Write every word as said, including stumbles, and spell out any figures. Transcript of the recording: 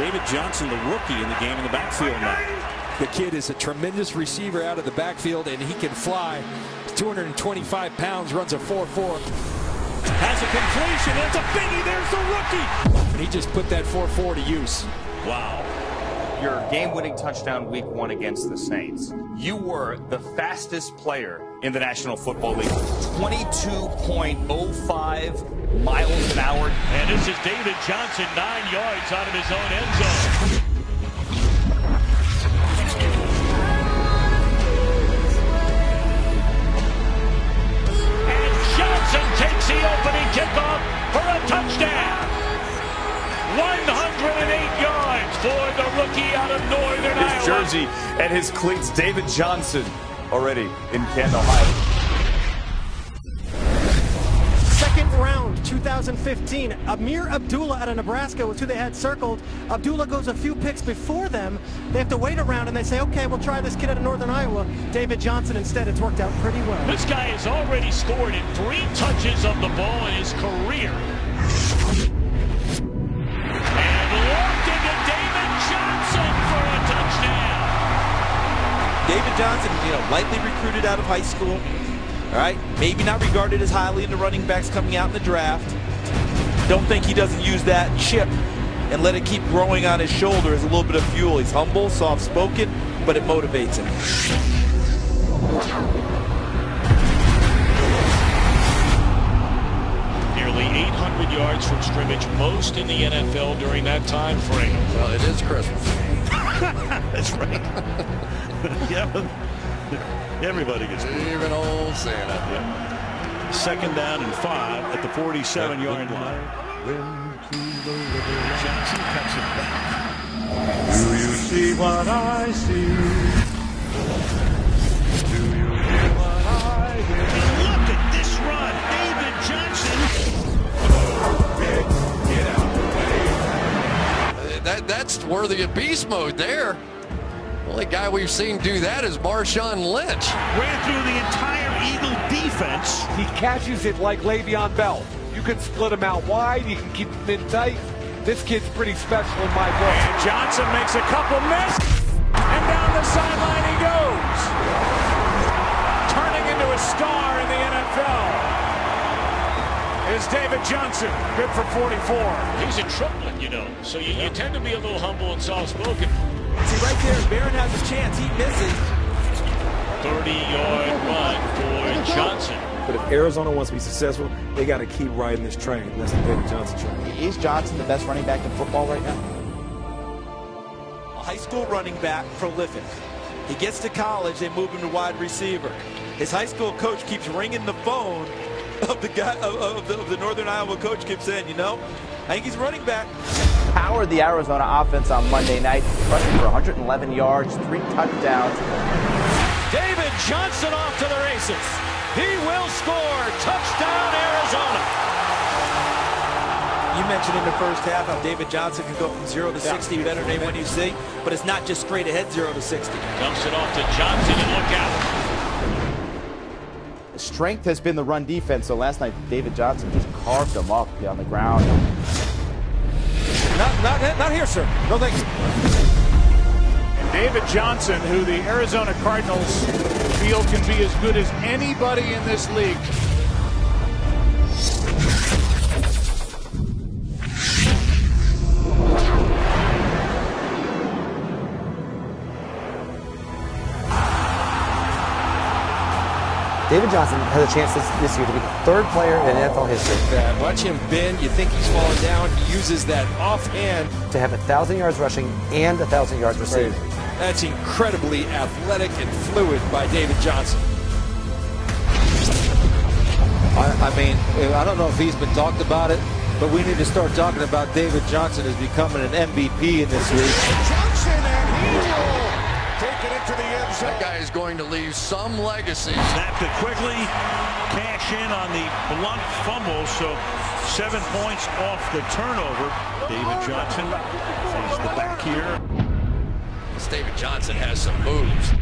David Johnson, the rookie in the game, in the backfield now. The kid is a tremendous receiver out of the backfield, and he can fly. two hundred twenty-five pounds, runs a four four. Has a completion. That's a biggie. There's the rookie. And he just put that four four to use. Wow. Your game-winning touchdown week one against the Saints. You were the fastest player in the National Football League. twenty-two point oh five miles an hour. And this is David Johnson, nine yards out of his own end zone. And Johnson takes the opening kickoff for a touchdown. one hundred eight yards for the rookie out of Northern Iowa. His jersey and his cleats, David Johnson, already in Canton, Ohio. Second round, two thousand fifteen. Amir Abdullah out of Nebraska was who they had circled. Abdullah goes a few picks before them. They have to wait around, and they say, okay, we'll try this kid out of Northern Iowa. David Johnson instead. It's worked out pretty well. This guy has already scored in three touches of the ball in his career. David Johnson, you know, lightly recruited out of high school, all right? Maybe not regarded as highly in the running backs coming out in the draft. Don't think he doesn't use that chip and let it keep growing on his shoulder as a little bit of fuel. He's humble, soft-spoken, but it motivates him. Nearly eight hundred yards from scrimmage, most in the N F L during that time frame. Well, it is Christmas. That's right. Yeah, everybody gets beat. Even old Santa. Yeah. Second down and five at the forty-seven yard line. Johnson cuts it back. Do you see what I see? Do you hear what I hear? And look at this run, David Johnson. That that's worthy of beast mode there. The only guy we've seen do that is Marshawn Lynch. Ran through the entire Eagle defense. He catches it like Le'Veon Bell. You can split him out wide. You can keep him in tight. This kid's pretty special in my book. And Johnson makes a couple misses. And down the sideline he goes. Turning into a star in the N F L is David Johnson. Good for forty-four. He's a triplet, you know. So you, you tend to be a little humble and soft-spoken. See, right there, Barron has a chance. He misses. thirty yard run for Johnson. But if Arizona wants to be successful, they got to keep riding this train. That's the David Johnson train. Is Johnson the best running back in football right now? A high school running back, prolific. He gets to college, they move him to wide receiver. His high school coach keeps ringing the phone of the guy of, of, the, of the Northern Iowa coach, keeps saying, you know, I think he's running back. Powered the Arizona offense on Monday night, rushing for one hundred eleven yards, three touchdowns. David Johnson off to the races. He will score. Touchdown, Arizona. You mentioned in the first half how David Johnson can go from zero to sixty, yeah, better than when you see, but it's not just straight ahead zero to sixty. Dumps it off to Johnson, and look out. The strength has been the run defense, so last night David Johnson just carved them up on the ground. Not, not, not here, sir. No thanks. And David Johnson, who the Arizona Cardinals feel can be as good as anybody in this league. David Johnson has a chance this, this year to be the third player in N F L history. Yeah, watch him bend. You think he's falling down. He uses that offhand. To have one thousand yards rushing and one thousand yards receiving. That's incredibly athletic and fluid by David Johnson. I, I mean, I don't know if he's been talked about it, but we need to start talking about David Johnson as becoming an M V P in this league. That guy is going to leave some legacy. Snapped it quickly, cash in on the blunt fumble, so seven points off the turnover. David Johnson is the back here. David Johnson has some moves.